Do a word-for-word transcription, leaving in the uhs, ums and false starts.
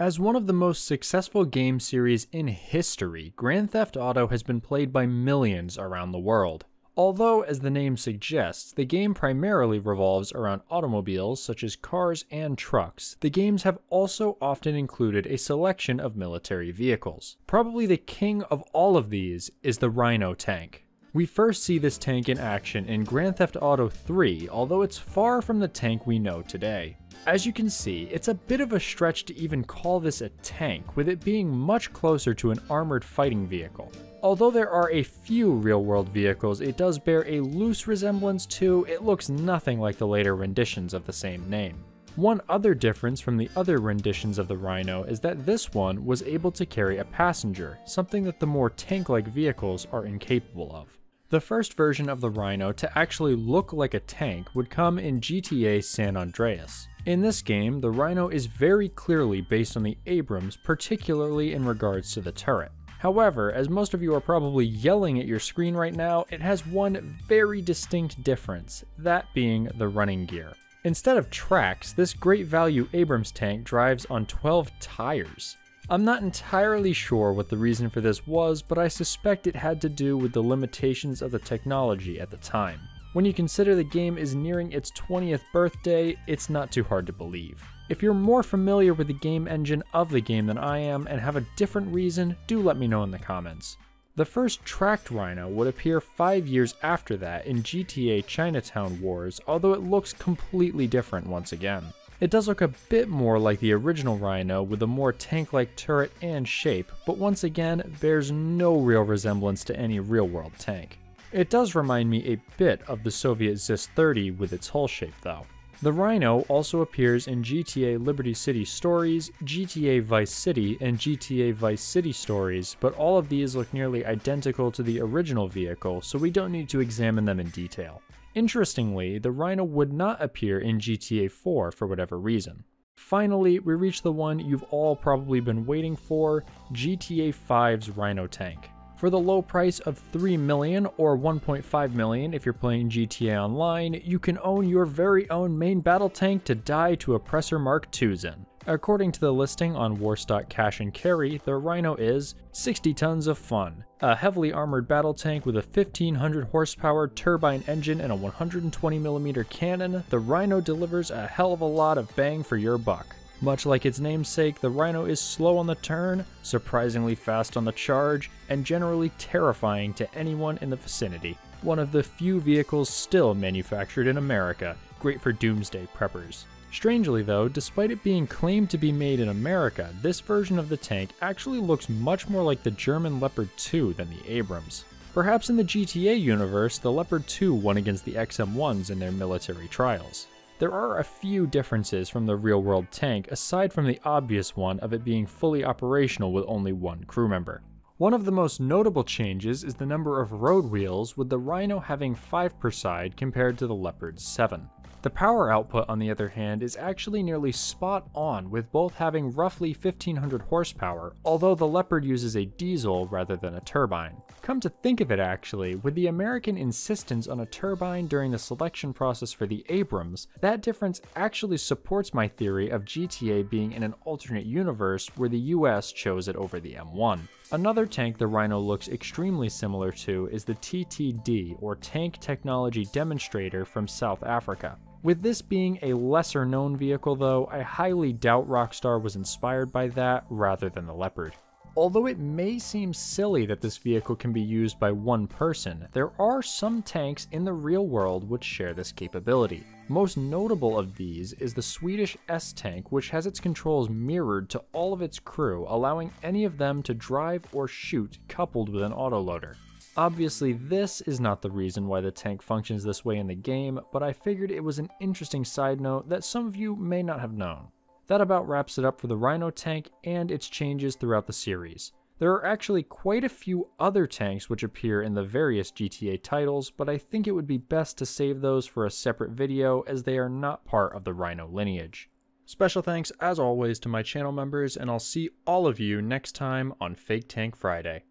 As one of the most successful game series in history, Grand Theft Auto has been played by millions around the world. Although, as the name suggests, the game primarily revolves around automobiles such as cars and trucks, the games have also often included a selection of military vehicles. Probably the king of all of these is the Rhino Tank. We first see this tank in action in Grand Theft Auto three, although it's far from the tank we know today. As you can see, it's a bit of a stretch to even call this a tank, with it being much closer to an armored fighting vehicle. Although there are a few real-world vehicles it does bear a loose resemblance to, it looks nothing like the later renditions of the same name. One other difference from the other renditions of the Rhino is that this one was able to carry a passenger, something that the more tank-like vehicles are incapable of. The first version of the Rhino to actually look like a tank would come in G T A San Andreas. In this game, the Rhino is very clearly based on the Abrams, particularly in regards to the turret. However, as most of you are probably yelling at your screen right now, it has one very distinct difference, that being the running gear. Instead of tracks, this great value Abrams tank drives on twelve tires. I'm not entirely sure what the reason for this was, but I suspect it had to do with the limitations of the technology at the time. When you consider the game is nearing its twentieth birthday, it's not too hard to believe. If you're more familiar with the game engine of the game than I am and have a different reason, do let me know in the comments. The first tracked Rhino would appear five years after that in G T A Chinatown Wars, although it looks completely different once again. It does look a bit more like the original Rhino with a more tank-like turret and shape, but once again bears no real resemblance to any real-world tank. It does remind me a bit of the Soviet Z I S thirty with its hull shape though. The Rhino also appears in G T A Liberty City Stories, G T A Vice City, and G T A Vice City Stories, but all of these look nearly identical to the original vehicle, so we don't need to examine them in detail. Interestingly, the Rhino would not appear in G T A four for whatever reason. Finally, we reach the one you've all probably been waiting for, G T A five's Rhino Tank. For the low price of three million dollars or one point five million dollars if you're playing G T A Online, you can own your very own main battle tank to die to Oppressor Mark twos in. According to the listing on Warstock Cash and Carry, the Rhino is sixty tons of fun, a heavily armored battle tank with a fifteen hundred horsepower turbine engine and a one hundred twenty millimeter cannon. The Rhino delivers a hell of a lot of bang for your buck. Much like its namesake, the Rhino is slow on the turn, surprisingly fast on the charge, and generally terrifying to anyone in the vicinity. One of the few vehicles still manufactured in America, great for doomsday preppers. Strangely though, despite it being claimed to be made in America, this version of the tank actually looks much more like the German Leopard two than the Abrams. Perhaps in the G T A universe, the Leopard two won against the X M ones in their military trials. There are a few differences from the real-world tank aside from the obvious one of it being fully operational with only one crew member. One of the most notable changes is the number of road wheels, with the Rhino having five per side compared to the Leopard's seven. The power output, on the other hand, is actually nearly spot on, with both having roughly fifteen hundred horsepower, although the Leopard uses a diesel rather than a turbine. Come to think of it actually, with the American insistence on a turbine during the selection process for the Abrams, that difference actually supports my theory of G T A being in an alternate universe where the U S chose it over the M one. Another tank the Rhino looks extremely similar to is the T T D, or Tank Technology Demonstrator, from South Africa. With this being a lesser known vehicle though, I highly doubt Rockstar was inspired by that rather than the Leopard. Although it may seem silly that this vehicle can be used by one person, there are some tanks in the real world which share this capability. Most notable of these is the Swedish S-Tank, which has its controls mirrored to all of its crew, allowing any of them to drive or shoot coupled with an autoloader. Obviously, this is not the reason why the tank functions this way in the game, but I figured it was an interesting side note that some of you may not have known. That about wraps it up for the Rhino tank and its changes throughout the series. There are actually quite a few other tanks which appear in the various G T A titles, but I think it would be best to save those for a separate video as they are not part of the Rhino lineage. Special thanks as always to my channel members, and I'll see all of you next time on Fake Tank Friday.